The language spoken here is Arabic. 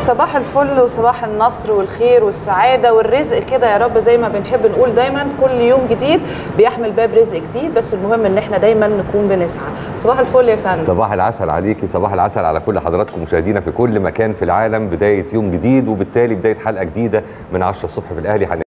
صباح الفل وصباح النصر والخير والسعادة والرزق كده يا رب، زي ما بنحب نقول دايما كل يوم جديد بيحمل باب رزق جديد، بس المهم ان احنا دايما نكون بنسعى. صباح الفل يا فندم. صباح العسل عليكي، صباح العسل على كل حضراتكم مشاهدينا في كل مكان في العالم. بداية يوم جديد وبالتالي بداية حلقة جديدة من 10 الصبح في الأهلي.